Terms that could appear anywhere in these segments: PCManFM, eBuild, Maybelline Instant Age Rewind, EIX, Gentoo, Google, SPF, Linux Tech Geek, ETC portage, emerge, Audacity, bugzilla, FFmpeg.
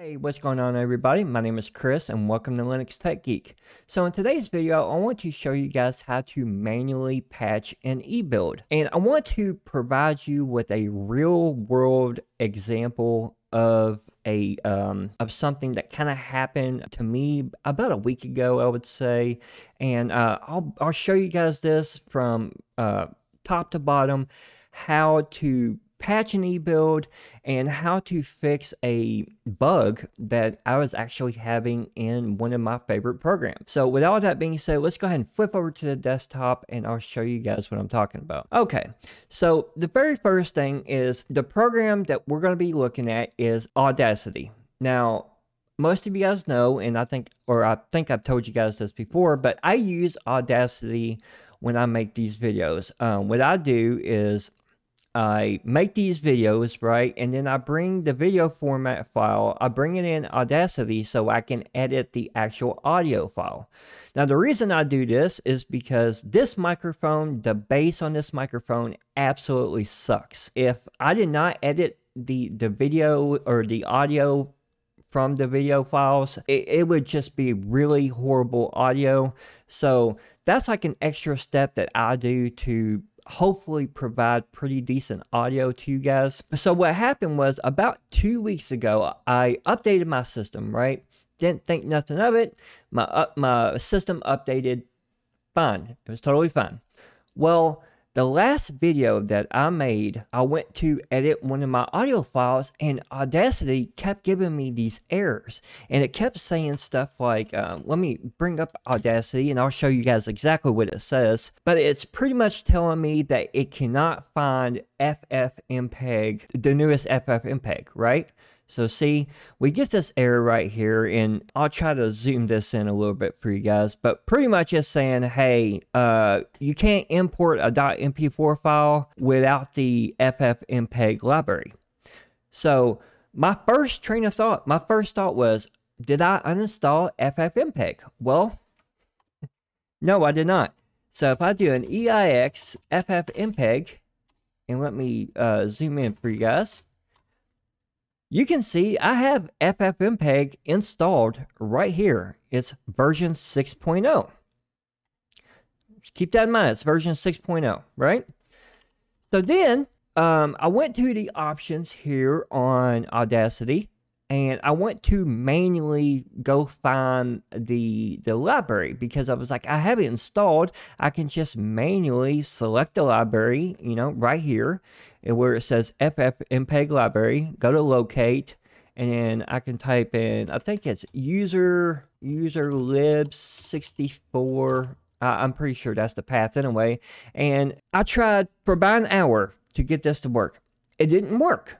Hey, what's going on everybody? My name is Chris and welcome to Linux Tech Geek. So in today's video, I want to show you guys how to manually patch an eBuild. And I want to provide you with a real world example of something that kind of happened to me about a week ago, I would say. And I'll show you guys this from top to bottom, how to patch an eBuild and how to fix a bug that I was actually having in one of my favorite programs. So with all that being said, let's go ahead and flip over to the desktop and I'll show you guys what I'm talking about. Okay, so the very first thing is the program that we're going to be looking at is Audacity. Now, most of you guys know, and I think I've told you guys this before, but I use Audacity when I make these videos. What I do is I make these videos, right? And then I bring the video format file, I bring it in Audacity so I can edit the actual audio file. Now, the reason I do this is because this microphone, the bass on this microphone absolutely sucks. If I did not edit the video or the audio from the video files, it would just be really horrible audio. So that's like an extra step that I do to hopefully provide pretty decent audio to you guys. So what happened was about 2 weeks ago, I updated my system, right? Didn't think nothing of it. My system updated fine. It was totally fine. Well, the last video that I made, I went to edit one of my audio files and Audacity kept giving me these errors. And it kept saying stuff like, let me bring up Audacity and I'll show you guys exactly what it says. But it's pretty much telling me that it cannot find FFmpeg, the newest FFmpeg, right? So see, we get this error right here, and I'll try to zoom this in a little bit for you guys, but pretty much it's saying, hey, you can't import a .mp4 file without the FFmpeg library. So my first thought was, did I uninstall FFmpeg? Well, no, I did not. So if I do an EIX FFmpeg, and let me zoom in for you guys, you can see I have FFmpeg installed right here. It's version 6.0. Keep that in mind, it's version 6.0, right? So then I went to the options here on Audacity and I went to manually go find the library because I was like, I have it installed. I can just manually select the library, you know, right here where it says FFmpeg library, go to locate, and then I can type in, I think it's userlib64. I'm pretty sure that's the path anyway. And I tried for about an hour to get this to work. It didn't work.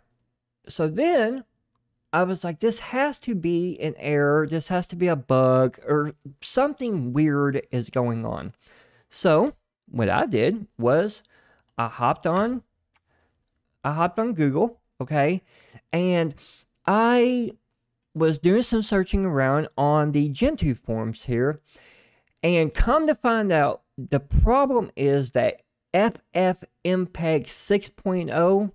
So then I was like, this has to be an error. This has to be a bug or something weird is going on. So what I did was I hopped on Google, okay? And I was doing some searching around on the Gentoo forums here. And come to find out, the problem is that FFmpeg 6.0,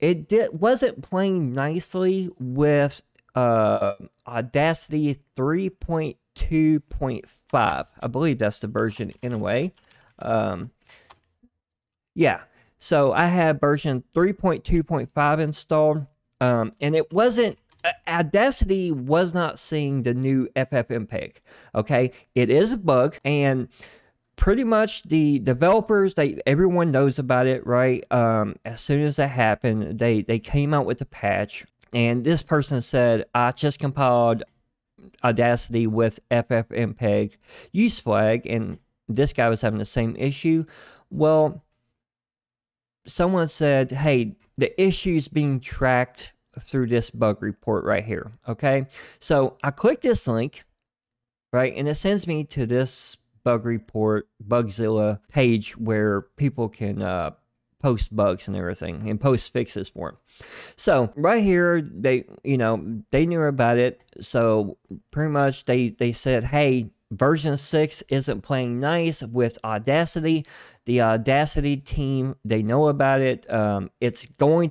it wasn't playing nicely with Audacity 3.2.5. I believe that's the version anyway. Yeah, so I had version 3.2.5 installed, and it wasn't, Audacity was not seeing the new FFmpeg, okay? It is a bug, and pretty much the developers, everyone knows about it, right? As soon as that happened, they came out with a patch, and this person said, I just compiled Audacity with FFmpeg use flag, and this guy was having the same issue. Well, someone said, hey, the issue's being tracked through this bug report right here, okay? So I click this link, right, and it sends me to this bug report, bugzilla page where people can post bugs and everything and post fixes for them. So right here, they knew about it. So pretty much they said, hey, version 6 isn't playing nice with Audacity. The Audacity team, they know about it. It's going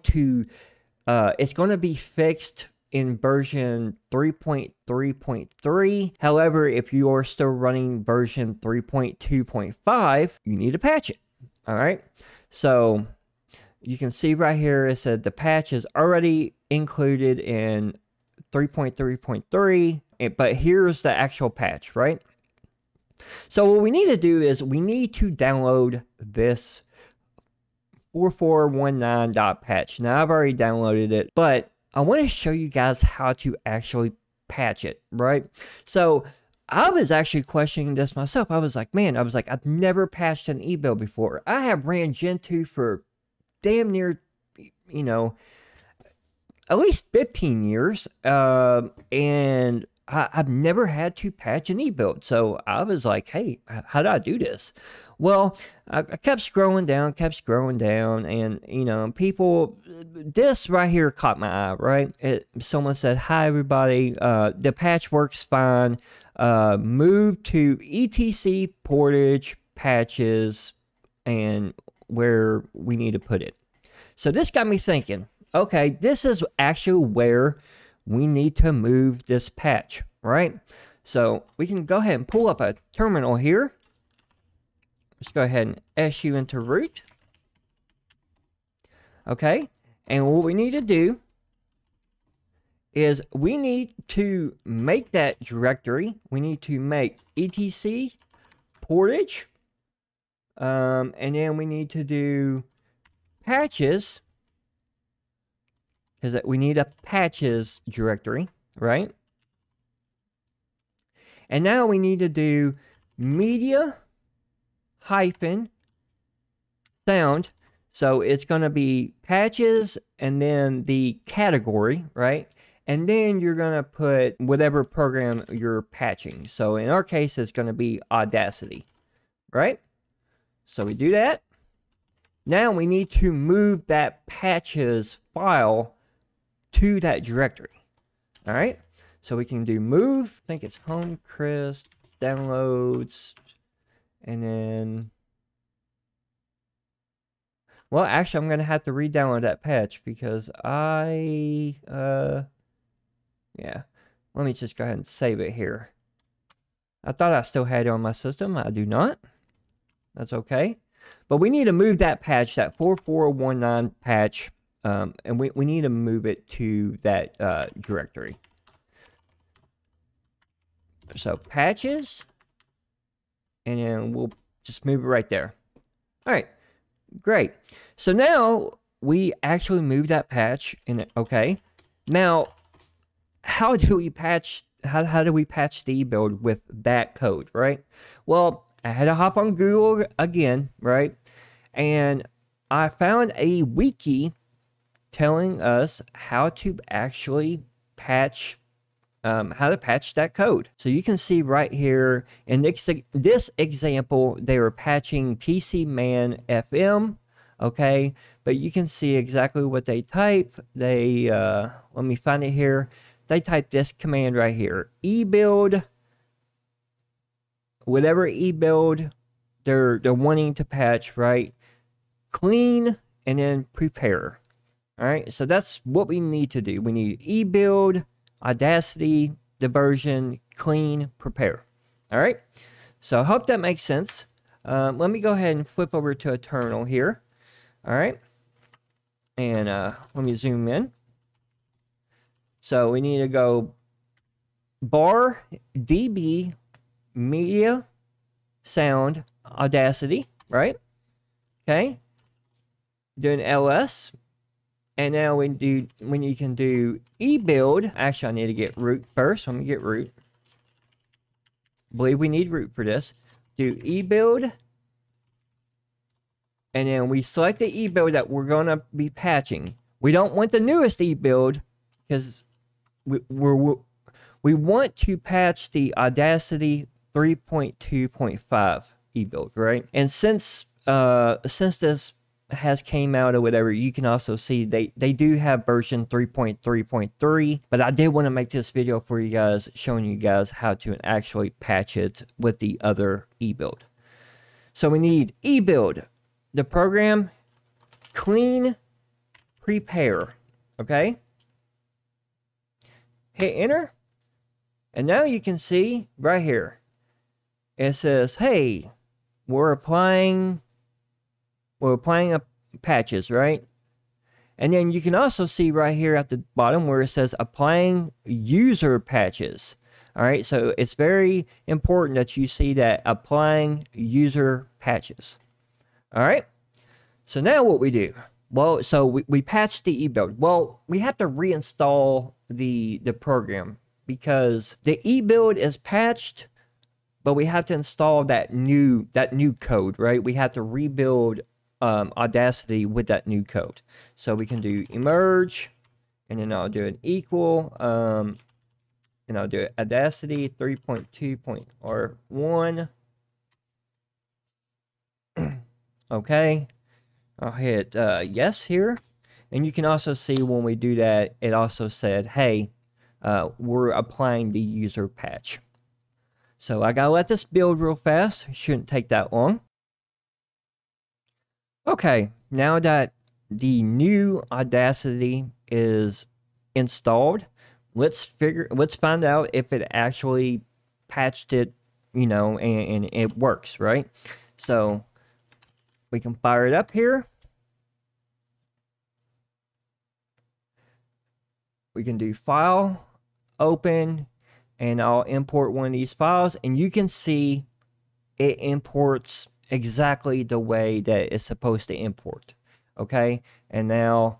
to be fixed in version 3.3.3. However, if you are still running version 3.2.5, you need to patch it. All right. So you can see right here, it said the patch is already included in 3.3.3, but here's the actual patch, right? So what we need to do is we need to download this 4419.patch. Now I've already downloaded it, but I want to show you guys how to actually patch it, right? So I was actually questioning this myself. I was like, man, I've never patched an eBuild before. I have ran Gentoo for damn near, you know, at least 15 years, and I've never had to patch an eBuild. So I was like, hey, how do I do this? Well, I kept scrolling down, and, you know, people, this right here caught my eye, right? Someone said, hi, everybody. The patch works fine. Move to ETC portage patches and where we need to put it. So this got me thinking, okay, this is actually where we need to move this patch, right? So we can go ahead and pull up a terminal here. Let's go ahead and su into root. Okay, and what we need to do is we need to make that directory. We need to make etc portage, and then we need to do patches, because we need a patches directory, right? And now we need to do media hyphen sound. So it's going to be patches and then the category, right? And then you're going to put whatever program you're patching. So in our case, it's going to be Audacity, right? So we do that. Now we need to move that patches file to that directory. All right, so we can do move, I think it's home, Chris, downloads, and then, well, actually I'm gonna have to re-download that patch because I yeah, let me just go ahead and save it here. I thought I still had it on my system. I do not. That's okay, but we need to move that patch, that 4419 patch, and we need to move it to that directory. So patches, and then we'll just move it right there. All right, great. So now we actually move that patch in it. Okay, now how do we patch, how do we patch the eBuild with that code, right? Well, I had to hop on Google again, right? And I found a wiki telling us how to actually patch, how to patch that code. So you can see right here in this example, they were patching PCManFM, okay? But you can see exactly what they type. They, let me find it here. They type this command right here, eBuild, whatever eBuild they're wanting to patch, right? Clean and then prepare. All right, so that's what we need to do. We need eBuild, Audacity, the version, clean, prepare. All right, so I hope that makes sense. Let me go ahead and flip over to a terminal here. All right, and let me zoom in. So we need to go bar db media sound Audacity, right? Okay, doing ls. And now we do, when you can do eBuild, actually I need to get root first. Let me get root. I believe we need root for this. Do eBuild. And then we select the eBuild that we're going to be patching. We don't want the newest eBuild because we want to patch the Audacity 3.2.5 eBuild, right? And since this has came out or whatever, you can also see they do have version 3.3.3, but I did want to make this video for you guys, showing you guys how to actually patch it with the other eBuild. So we need eBuild, the program, clean, prepare. Okay, hit enter. And now you can see right here, it says, hey, we're applying patches, right? And then you can also see right here at the bottom where it says applying user patches. All right, so it's very important that you see that applying user patches. All right, so now what we do, well, so we patch the eBuild. Well, we have to reinstall the program because the eBuild is patched, but we have to install that new code, right? We have to rebuild Audacity with that new code. So we can do emerge, and then I'll do an equal, and I'll do it Audacity 3.2.R1. Okay, I'll hit yes here. And you can also see when we do that, it also said, hey, we're applying the user patch. So I gotta let this build real fast. It shouldn't take that long. Okay, now that the new Audacity is installed, let's find out if it actually patched it, you know, and it works, right? So we can fire it up here. We can do file, open, and I'll import one of these files, and you can see it imports exactly the way that it's supposed to import. Okay, and now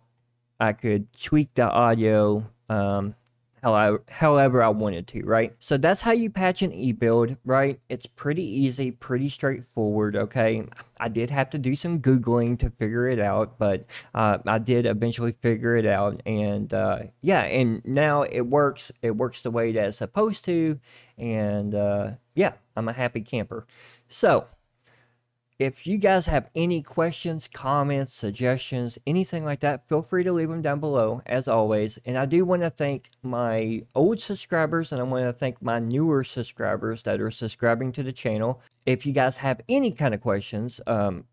I could tweak the audio however I wanted to, right? So that's how you patch an eBuild, right? It's pretty easy, pretty straightforward, okay? I did have to do some Googling to figure it out, but I did eventually figure it out, and yeah, and now it works. It works the way that it's supposed to, and yeah, I'm a happy camper. So if you guys have any questions, comments, suggestions, anything like that, feel free to leave them down below, as always. And I do want to thank my old subscribers, and I want to thank my newer subscribers that are subscribing to the channel. If you guys have any kind of questions,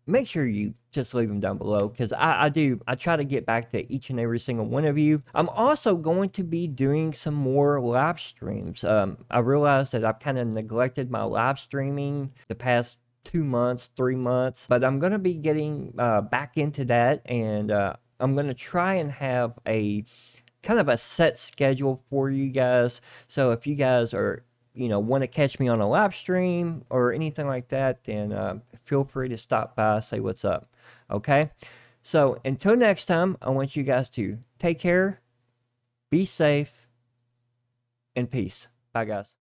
make sure you just leave them down below, because I try to get back to each and every single one of you. I'm also going to be doing some more live streams. I realized that I've kind of neglected my live streaming the past 2 months, 3 months, but I'm going to be getting back into that, and I'm going to try and have a kind of a set schedule for you guys. So if you guys are, you know, want to catch me on a live stream or anything like that, then feel free to stop by, say what's up. Okay, so until next time, I want you guys to take care, be safe, and peace. Bye, guys.